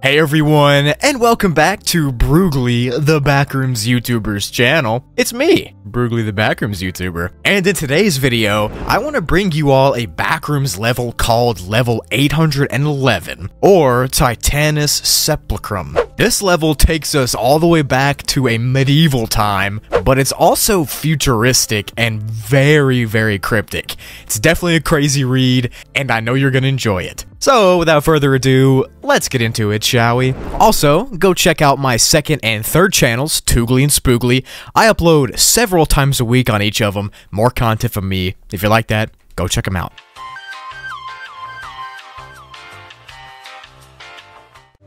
Hey everyone, and welcome back to Broogli the Backrooms YouTuber's channel. It's me, Broogli the Backrooms YouTuber, and in today's video, I want to bring you all a backrooms level called Level 811, or Titanus Sepulchrum. This level takes us all the way back to a medieval time, but it's also futuristic and very, very cryptic. It's definitely a crazy read, and I know you're gonna enjoy it. So, without further ado, let's get into it, shall we? Also, go check out my second and third channels, Tugly and Spoogly. I upload several times a week on each of them. More content from me. If you like that, go check them out.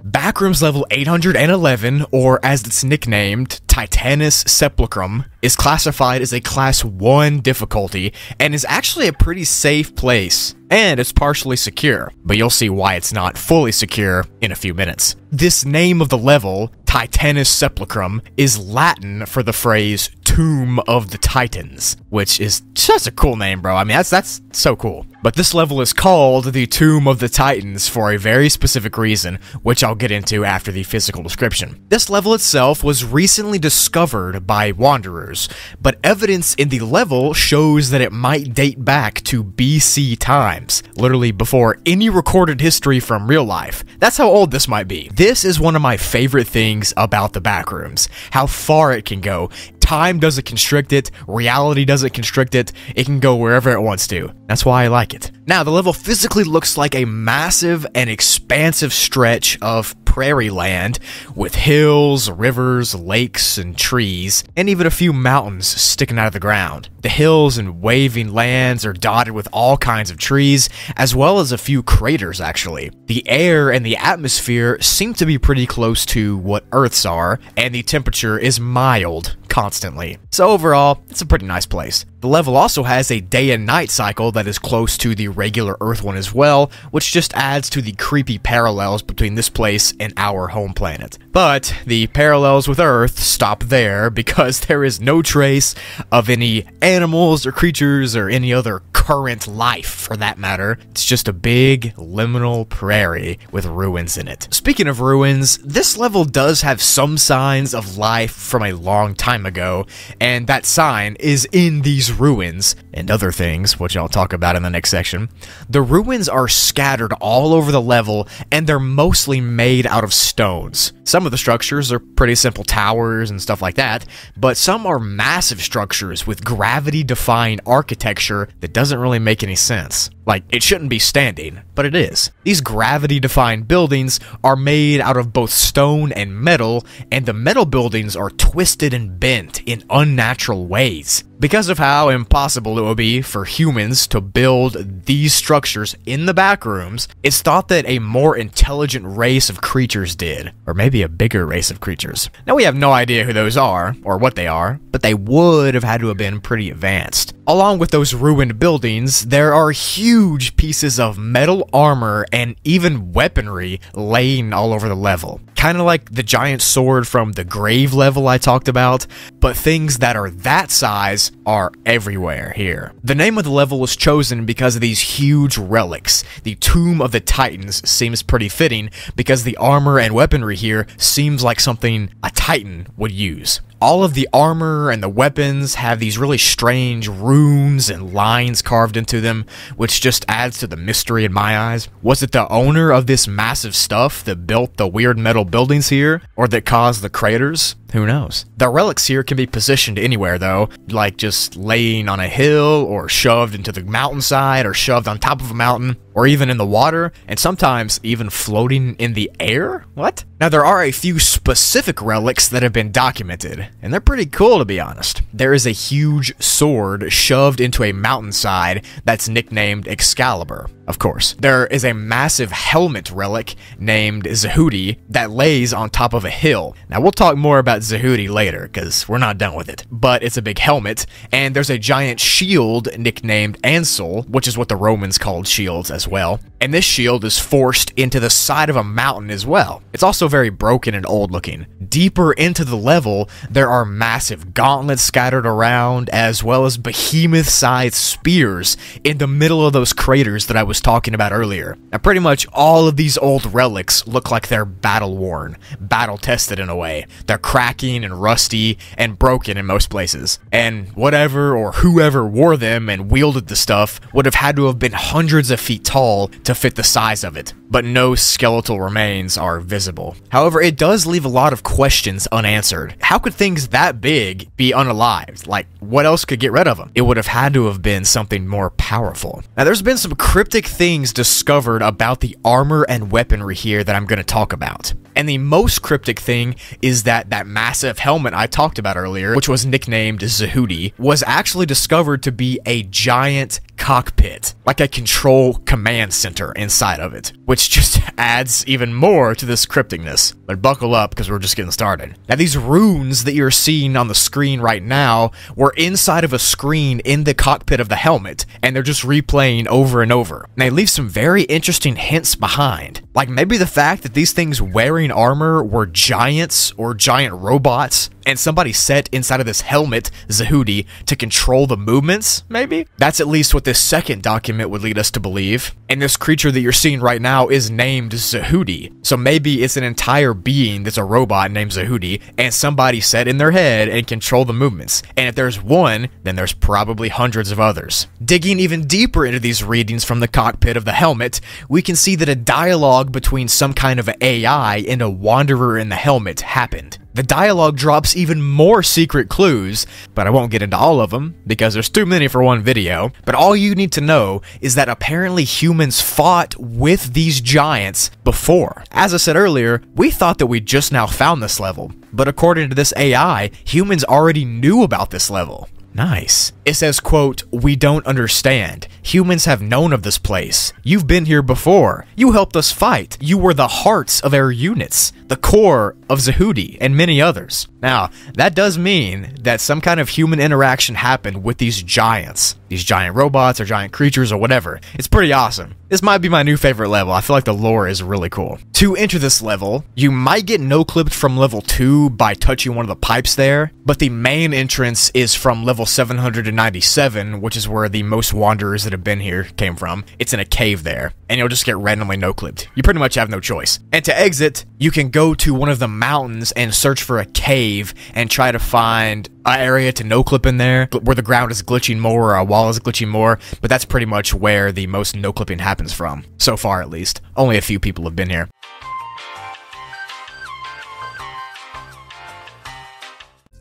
Backrooms Level 811, or as it's nicknamed, Titanus Sepulchrum, is classified as a Class 1 difficulty, and is actually a pretty safe place, and it's partially secure, but you'll see why it's not fully secure in a few minutes. This name of the level, Titanus Sepulchrum, is Latin for the phrase Tomb of the Titans, which is such a cool name, bro. I mean, that's so cool. But this level is called the Tomb of the Titans for a very specific reason, which I'll get into after the physical description. This level itself was recently discovered by wanderers, but evidence in the level shows that it might date back to BC times, literally before any recorded history from real life. That's how old this might be. This is one of my favorite things about the backrooms, how far it can go. Time doesn't constrict it, reality doesn't constrict it, it can go wherever it wants to. That's why I like it. Now, the level physically looks like a massive and expansive stretch of prairie land, with hills, rivers, lakes, and trees, and even a few mountains sticking out of the ground. The hills and waving lands are dotted with all kinds of trees, as well as a few craters, actually. The air and the atmosphere seem to be pretty close to what Earth's are, and the temperature is mild constantly. So overall, it's a pretty nice place. The level also has a day and night cycle that is close to the regular Earth one as well, which just adds to the creepy parallels between this place and our home planet. But the parallels with Earth stop there because there is no trace of any animals or creatures or any other current life for that matter. It's just a big liminal prairie with ruins in it. Speaking of ruins, this level does have some signs of life from a long time ago, and that sign is in these ruins and other things, which I'll talk about in the next section. The ruins are scattered all over the level, and they're mostly made out of stones. Some of the structures are pretty simple towers and stuff like that, but some are massive structures with gravity-defying architecture that doesn't really make any sense. Like, it shouldn't be standing, but it is. These gravity-defying buildings are made out of both stone and metal, and the metal buildings are twisted and bent in unnatural ways. Because of how impossible it would be for humans to build these structures in the backrooms, it's thought that a more intelligent race of creatures did, or maybe a bigger race of creatures. Now, we have no idea who those are, or what they are, but they would have had to have been pretty advanced. Along with those ruined buildings, there are huge pieces of metal armor and even weaponry laying all over the level. Kind of like the giant sword from the grave level I talked about, but things that are that size are everywhere here. The name of the level was chosen because of these huge relics. The Tomb of the Titans seems pretty fitting because the armor and weaponry here seems like something a Titan would use. All of the armor and the weapons have these really strange runes and lines carved into them, which just adds to the mystery in my eyes. Was it the owner of this massive stuff that built the weird metal buildings here, or that caused the craters? Who knows? The relics here can be positioned anywhere though, like just laying on a hill, or shoved into the mountainside, or shoved on top of a mountain, or even in the water, and sometimes even floating in the air? What? Now, there are a few specific relics that have been documented, and they're pretty cool, to be honest. There is a huge sword shoved into a mountainside that's nicknamed Excalibur, of course. There is a massive helmet relic named Zahuti that lays on top of a hill. Now, we'll talk more about Zahuti later, because we're not done with it. But it's a big helmet, and there's a giant shield nicknamed Ansel, which is what the Romans called shields as well, and this shield is forced into the side of a mountain as well. It's also very broken and old looking. Deeper into the level, there are massive gauntlets scattered around, as well as behemoth-sized spears in the middle of those craters that I was talking about earlier. Now, pretty much all of these old relics look like they're battle-worn, battle-tested in a way. They're cracking and rusty and broken in most places. And whatever or whoever wore them and wielded the stuff would have had to have been hundreds of feet tall to fit the size of it, but no skeletal remains are visible. However, it does leave a lot of questions unanswered. How could things that big be unalived? Like, what else could get rid of them? It would have had to have been something more powerful. Now, there's been some cryptic things discovered about the armor and weaponry here that I'm going to talk about. And the most cryptic thing is that that massive helmet I talked about earlier, which was nicknamed Zahuti, was actually discovered to be a giant cockpit, like a control command center inside of it, which just adds even more to this crypticness. But buckle up, because we're just getting started. Now, these runes that you're seeing on the screen right now were inside of a screen in the cockpit of the helmet, and they're just replaying over and over. And they leave some very interesting hints behind, like maybe the fact that these things wearing armor were giants or giant robots, and somebody set inside of this helmet, Zahuti, to control the movements, maybe? That's at least what this second document would lead us to believe. And this creature that you're seeing right now is named Zahuti. So maybe it's an entire being that's a robot named Zahuti, and somebody set in their head and control the movements. And if there's one, then there's probably hundreds of others. Digging even deeper into these readings from the cockpit of the helmet, we can see that a dialogue between some kind of AI and a wanderer in the helmet happened. The dialogue drops even more secret clues, but I won't get into all of them because there's too many for one video. But all you need to know is that apparently humans fought with these giants before. As I said earlier, we thought that we just now found this level, but according to this AI, humans already knew about this level. Nice. It says, quote, "We don't understand. Humans have known of this place. You've been here before. You helped us fight. You were the hearts of our units, the core of Zahuti, and many others." Now, that does mean that some kind of human interaction happened with these giants. These giant robots or giant creatures or whatever. It's pretty awesome. This might be my new favorite level. I feel like the lore is really cool. To enter this level, you might get no-clipped from level 2 by touching one of the pipes there, but the main entrance is from level 797, which is where the most wanderers that have been here came from. It's in a cave there, and you'll just get randomly no-clipped. You pretty much have no choice. And to exit, you can go to one of the mountains and search for a cave and try to find an area to no-clip in there, where the ground is glitching more or a wall is glitching more, but that's pretty much where the most no-clipping happens from. So far, at least. Only a few people have been here.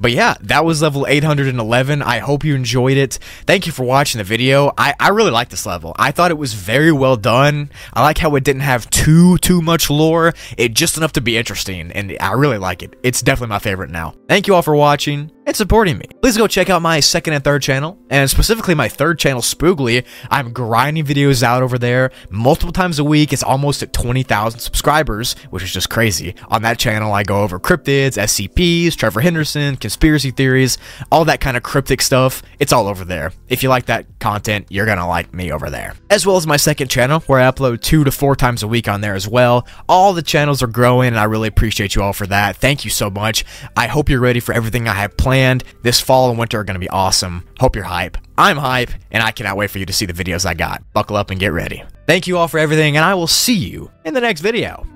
But yeah, that was level 811. I hope you enjoyed it. Thank you for watching the video. I really like this level. I thought it was very well done. I like how it didn't have too much lore. It just enough to be interesting, and I really like it. It's definitely my favorite now. Thank you all for watching and supporting me. Please go check out my second and third channel, and specifically my third channel, Spoogly. I'm grinding videos out over there multiple times a week. It's almost at 20,000 subscribers, which is just crazy. On that channel, I go over cryptids, SCPs, Trevor Henderson, conspiracy theories, all that kind of cryptic stuff. It's all over there. If you like that content, you're gonna like me over there. As well as my second channel, where I upload 2 to 4 times a week on there as well. All the channels are growing, and I really appreciate you all for that. Thank you so much. I hope you're ready for everything I have planned. This fall and winter are gonna be awesome. Hope you're hype. I'm hype, and I cannot wait for you to see the videos I got. Buckle up and get ready. Thank you all for everything, and I will see you in the next video.